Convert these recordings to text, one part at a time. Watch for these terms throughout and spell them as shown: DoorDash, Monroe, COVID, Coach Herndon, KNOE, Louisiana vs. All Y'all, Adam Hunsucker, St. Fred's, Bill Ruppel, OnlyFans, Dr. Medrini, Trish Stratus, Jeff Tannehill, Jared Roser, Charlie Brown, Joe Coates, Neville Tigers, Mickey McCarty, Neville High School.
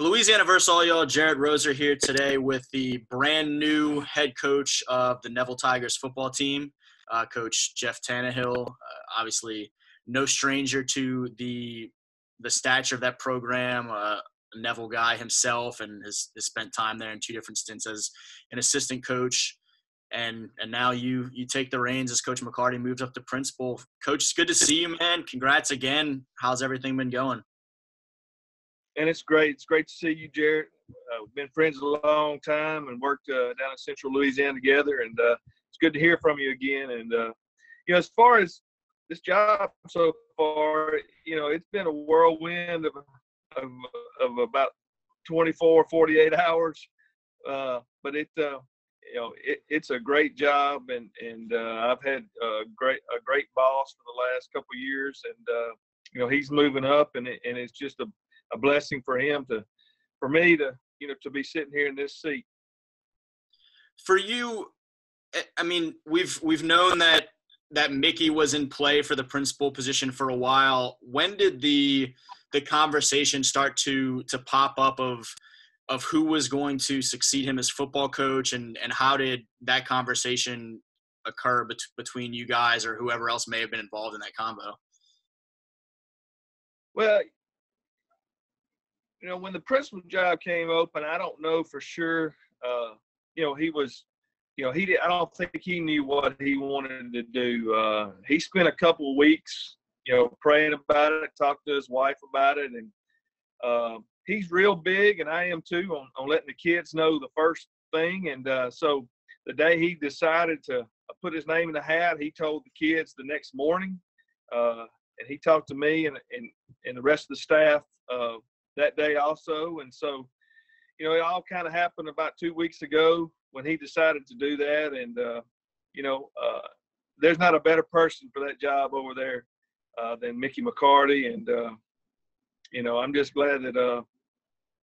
Louisiana vs. All Y'all, Jared Roser here today with the brand new head coach of the Neville Tigers football team, Coach Jeff Tannehill. Obviously, no stranger to the stature of that program. A Neville guy himself, and has spent time there in two different stints as an assistant coach. And now you take the reins as Coach McCarty moves up to principal. Coach, it's good to see you, man. Congrats again. How's everything been going? And it's great. It's great to see you, Jared. We've been friends a long time and worked down in Central Louisiana together, and it's good to hear from you again. And, you know, as far as this job so far, you know, it's been a whirlwind of about 24, 48 hours. But you know, it's a great job, and I've had a great boss for the last couple of years, and, you know, he's moving up, and it's just a blessing for him to be sitting here in this seat. For you, I mean, we've known that Mickey was in play for the principal position for a while. When did the conversation start to pop up of who was going to succeed him as football coach, and how did that conversation occur between you guys or whoever else may have been involved in that combo? Well, you know, when the principal job came open, I don't know for sure. You know, he was, you know, I don't think he knew what he wanted to do. He spent a couple of weeks, you know, praying about it, talked to his wife about it, and he's real big, and I am too, on letting the kids know the first thing. And so the day he decided to put his name in the hat, he told the kids the next morning, and he talked to me and the rest of the staff that day also. And so, you know, it all kind of happened about 2 weeks ago when he decided to do that. And, you know, there's not a better person for that job over there than Mickey McCarty. And, you know, I'm just glad that,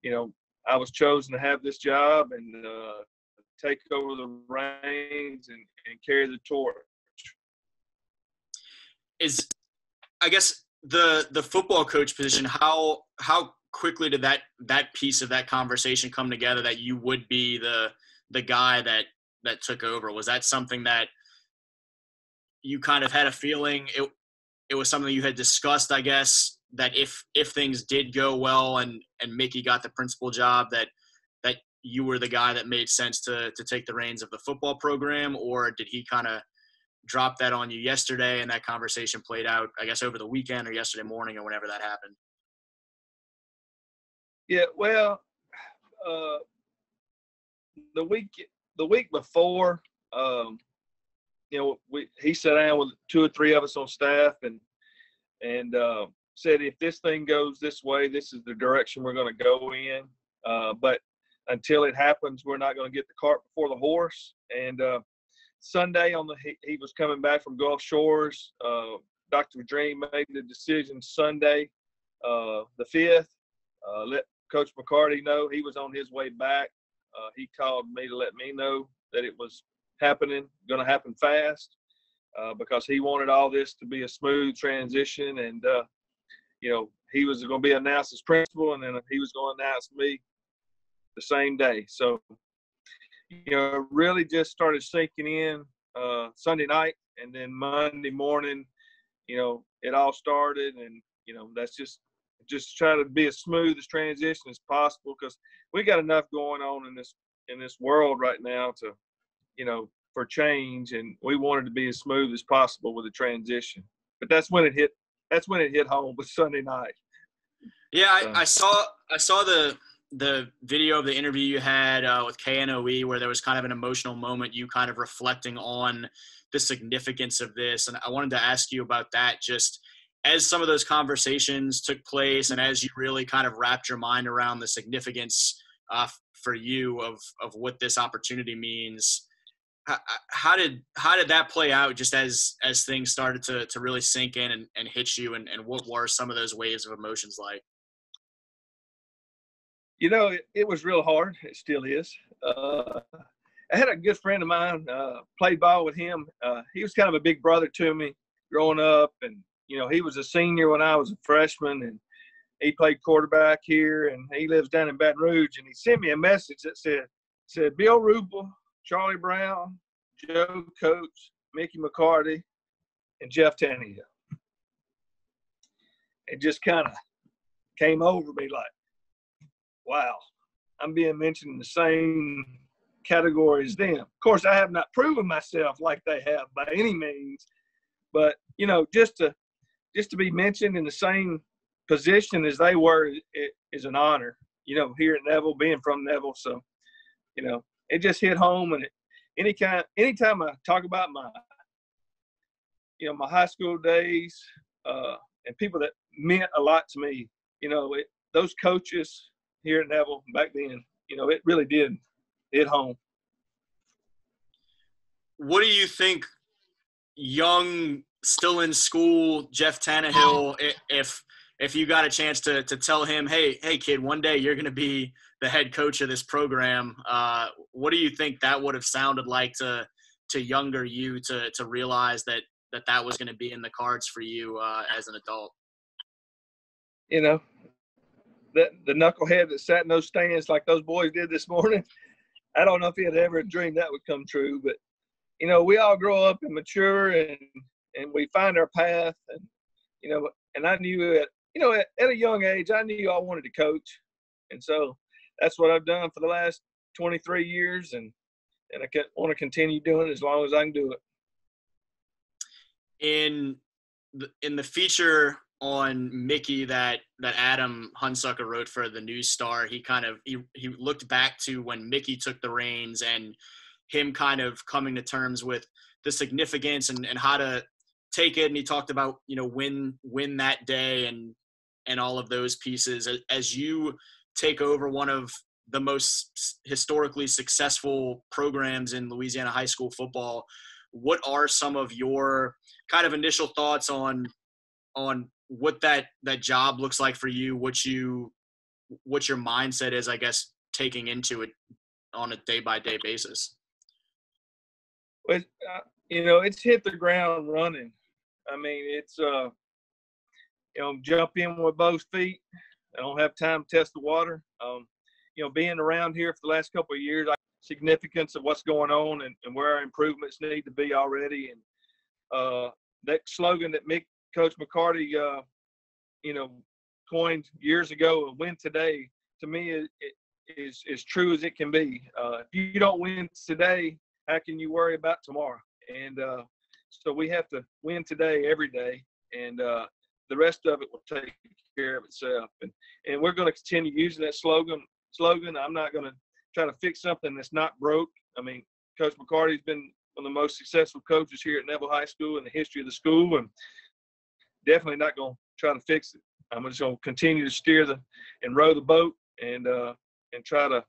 you know, I was chosen to have this job and take over the reins and carry the torch. Is, I guess, the football coach position, how quickly did that piece of that conversation come together that you would be the guy that took over? Was that something that you kind of had a feeling it was something you had discussed, I guess, that if things did go well and Mickey got the principal job, that you were the guy that made sense to take the reins of the football program? Or did he kind of drop that on you yesterday and that conversation played out, I guess, over the weekend or yesterday morning or whenever that happened? Yeah, well, the week before, you know, he sat down with two or three of us on staff and said, if this thing goes this way, this is the direction we're going to go in. But until it happens, we're not going to get the cart before the horse. And Sunday, he was coming back from Gulf Shores. Dr. Medrini made the decision Sunday, the 5th. Let Coach McCarty know he was on his way back. He called me to let me know that it was happening, going to happen fast, because he wanted all this to be a smooth transition. And, you know, he was going to be announced as principal, and then he was going to announce me the same day. So, you know, really just started sinking in Sunday night, and then Monday morning, you know, it all started. And, you know, that's just try to be as smooth as transition as possible, because we got enough going on in this world right now to, you know, for change, and we wanted to be as smooth as possible with the transition. But that's when it hit home, with Sunday night. Yeah, I saw the video of the interview you had with KNOE, where there was kind of an emotional moment, you kind of reflecting on the significance of this. And I wanted to ask you about that, just as some of those conversations took place and as you really kind of wrapped your mind around the significance for you of what this opportunity means. How did that play out, just as things started to really sink in and hit you, and what were some of those waves of emotions like? You know, it was real hard. It still is. I had a good friend of mine, played ball with him. He was kind of a big brother to me growing up, and, you know, he was a senior when I was a freshman, and he played quarterback here, and he lives down in Baton Rouge. And he sent me a message that said Bill Ruppel, Charlie Brown, Joe Coates, Mickey McCarty, and Jeff Tannehill. It just kind of came over me like, wow, I'm being mentioned in the same category as them. Of course, I have not proven myself like they have by any means, but you know, just to be mentioned in the same position as they were, it is an honor. You know, here at Neville, being from Neville, so you know, it just hit home. And anytime I talk about my high school days and people that meant a lot to me, you know, those coaches here at Neville back then, you know, it really did hit home. What do you think, young, still in school, Jeff Tannehill, if you got a chance to tell him, hey, kid, one day you're going to be the head coach of this program, what do you think that would have sounded like to younger you to realize that was going to be in the cards for you as an adult? You know, the knucklehead that sat in those stands like those boys did this morning, I don't know if he had ever dreamed that would come true. But, you know, we all grow up and mature and we find our path. And, you know, and I knew it. You know, at a young age, I knew I wanted to coach. And so that's what I've done for the last 23 years. And I want to continue doing it as long as I can do it. In the feature on Mickey that Adam Hunsucker wrote for the News Star, he looked back to when Mickey took the reins and him kind of coming to terms with the significance and how to take it. And he talked about, you know, win that day and all of those pieces. As you take over one of the most historically successful programs in Louisiana high school football, what are some of your kind of initial thoughts on what that job looks like for you, what your mindset is, I guess, taking into it on a day-by-day basis? Well, you know, it's hit the ground running. I mean, it's, you know, jump in with both feet. I don't have time to test the water. You know, being around here for the last couple of years, significance of what's going on and where our improvements need to be already. And that slogan that Coach McCarty, you know, coined years ago, and win today, to me it is as true as it can be. If you don't win today, how can you worry about tomorrow? And so we have to win today every day, and the rest of it will take care of itself. And we're going to continue using that slogan. I'm not going to try to fix something that's not broke. I mean, Coach McCarty's been one of the most successful coaches here at Neville High School in the history of the school, and definitely not going to try to fix it. I'm just going to continue to steer and row the boat and try to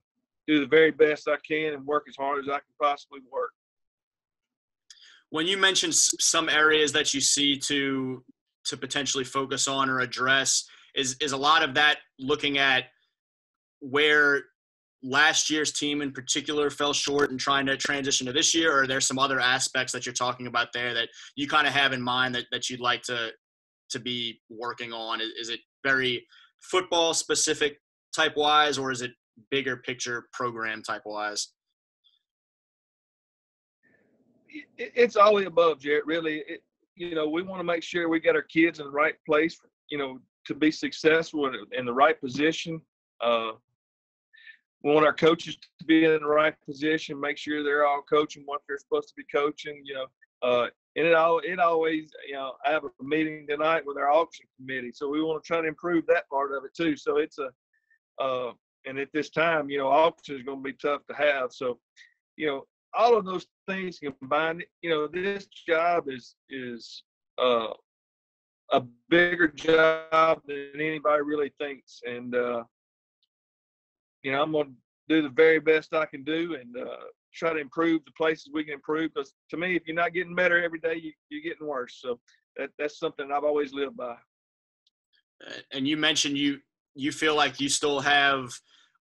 do the very best I can and work as hard as I can possibly work. When you mentioned some areas that you see to potentially focus on or address, is a lot of that looking at where last year's team in particular fell short and trying to transition to this year, or are there some other aspects that you're talking about there that you kind of have in mind that you'd like to be working on? Is it very football specific type wise, or is it bigger picture program type wise? It's all the above, Jarrett, really. You know, we want to make sure we got our kids in the right place, you know, to be successful in the right position. We want our coaches to be in the right position, make sure they're all coaching what they're supposed to be coaching, you know. And it always, you know, I have a meeting tonight with our auction committee, so we want to try to improve that part of it too. So it's and at this time, you know, auction is going to be tough to have. So, you know, all of those things combined, you know, this job is a bigger job than anybody really thinks. And, you know, I'm going to do the very best I can do and try to improve the places we can improve, because to me, if you're not getting better every day, you're getting worse. So that's something I've always lived by. And you mentioned you feel like you still have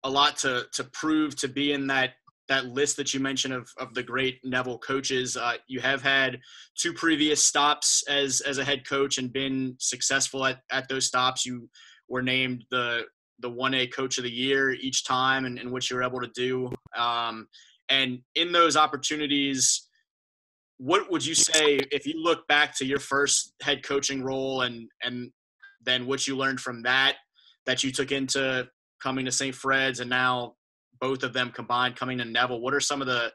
a lot to prove to be in that that list that you mentioned of the great Neville coaches. You have had two previous stops as a head coach and been successful at those stops. You were named the 1A Coach of the Year each time, and what you were able to do. And in those opportunities, what would you say, if you look back to your first head coaching role and then what you learned from that, that you took into coming to St. Fred's and now both of them combined coming to Neville, what are some of the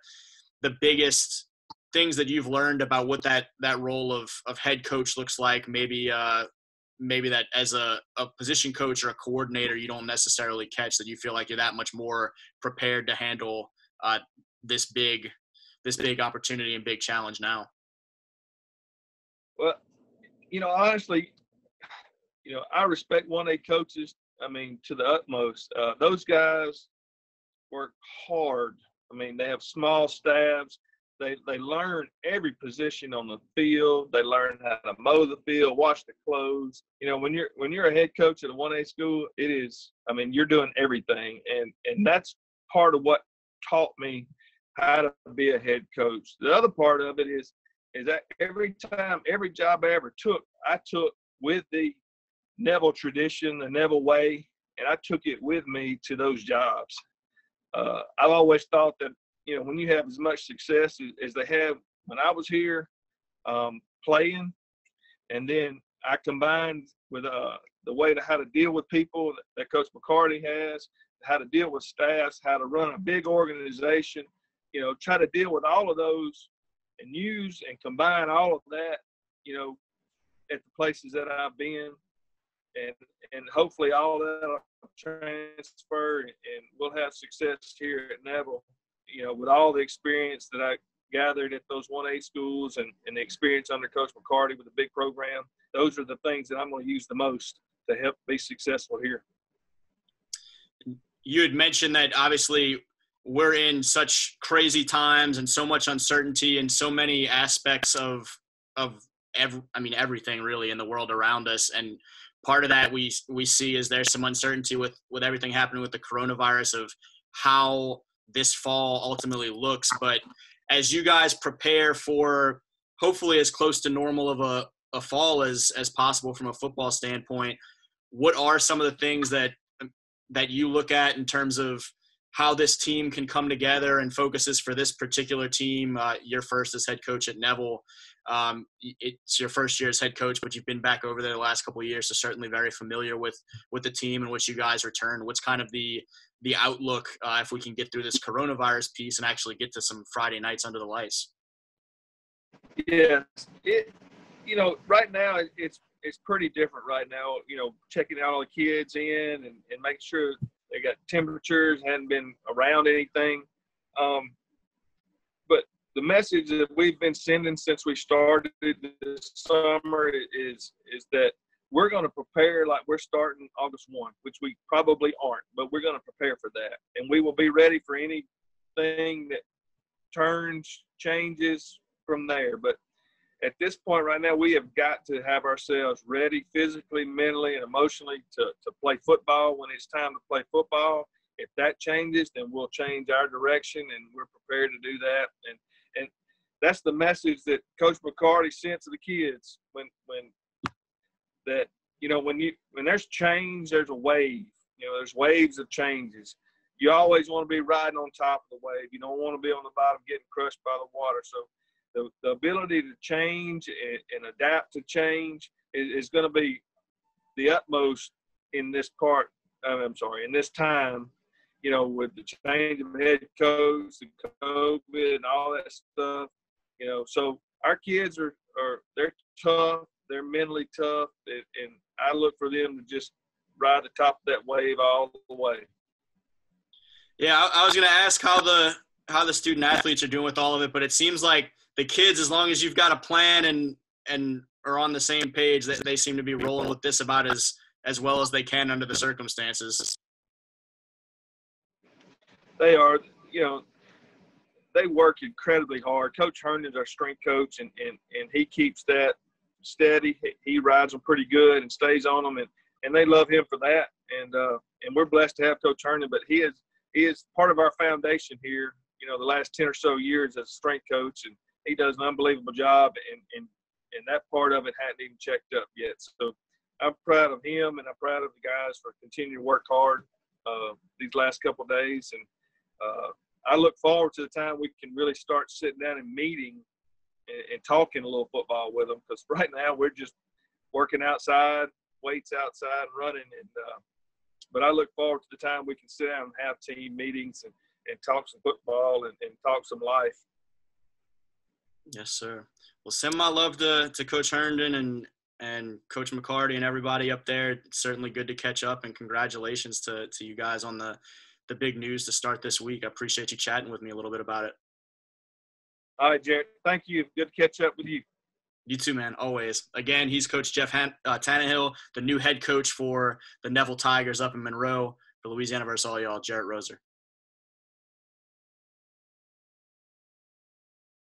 biggest things that you've learned about what that role of head coach looks like? Maybe that as a position coach or a coordinator, you don't necessarily catch, that you feel like you're that much more prepared to handle this big opportunity and big challenge now. Well, honestly, I respect 1A coaches, to the utmost. Those guys work hard. They have small staffs. They learn every position on the field. They learn how to mow the field, wash the clothes. When you're a head coach at a 1A school, it is, you're doing everything. And that's part of what taught me how to be a head coach. The other part of it is that every job I ever took, I took with the Neville tradition, the Neville way, and I took it with me to those jobs. I've always thought that, when you have as much success as they have when I was here playing, and then I combined with the way to how to deal with people that Coach McCarty has, how to deal with staffs, how to run a big organization, try to deal with all of those and use and combine all of that, at the places that I've been. And hopefully all that will transfer and we'll have success here at Neville. With all the experience that I gathered at those 1A schools and the experience under Coach McCarty with the big program, those are the things that I'm going to use the most to help be successful here. You had mentioned that obviously we're in such crazy times and so much uncertainty and so many aspects of everything really in the world around us. And part of that we see is there's some uncertainty with everything happening with the coronavirus of how this fall ultimately looks. But as you guys prepare for hopefully as close to normal of a fall as possible from a football standpoint, what are some of the things that you look at in terms of how this team can come together and focuses for this particular team? You're first as head coach at Neville. It's your first year as head coach, but you've been back over there the last couple of years, so certainly very familiar with the team and what you guys return. What's kind of the outlook if we can get through this coronavirus piece and actually get to some Friday nights under the lights? Yeah, right now it's pretty different right now, checking out all the kids in and making sure they got temperatures, hadn't been around anything. But the message that we've been sending since we started this summer is that we're going to prepare like we're starting August 1, which we probably aren't, but we're going to prepare for that. And we will be ready for anything that changes from there. But at this point right now, we have got to have ourselves ready physically, mentally, and emotionally to play football when it's time to play football. If that changes, then we'll change our direction, and we're prepared to do that. And that's the message that Coach McCarty sent to the kids when that, when there's change, there's a wave. There's waves of changes. You always want to be riding on top of the wave. You don't want to be on the bottom getting crushed by the water. So the ability to change and adapt to change is going to be the utmost in this part. In this time, with the change of head coach, the COVID and all that stuff, so our kids are they're tough. They're mentally tough, and I look for them to just ride the top of that wave all the way. Yeah, I was going to ask how the student athletes are doing with all of it, but it seems like the kids, as long as you've got a plan and are on the same page, that they seem to be rolling with this about as well as they can under the circumstances. They are, they work incredibly hard. Coach Herndon is our strength coach, and he keeps that steady. He rides them pretty good and stays on them, and they love him for that. And we're blessed to have Coach Herndon, but he is part of our foundation here you know, the last 10 or so years as a strength coach, and he does an unbelievable job, and that part of it hadn't even checked up yet. So I'm proud of him, and I'm proud of the guys for continuing to work hard these last couple of days. And I look forward to the time we can really start sitting down and meeting and talking a little football with them, because right now we're just working outside, weights outside, running. And but I look forward to the time we can sit down and have team meetings and talk some football and talk some life. Yes, sir. Well, send my love to Coach Herndon and Coach McCarty and everybody up there. It's certainly good to catch up, and congratulations to you guys on the big news to start this week. I appreciate you chatting with me a little bit about it. All right, Jared. Thank you. Good to catch up with you. You too, man, always. Again, he's Coach Jeff Tannehill, the new head coach for the Neville Tigers up in Monroe. For Louisiana vs. All Y'all, Jarrett Roser.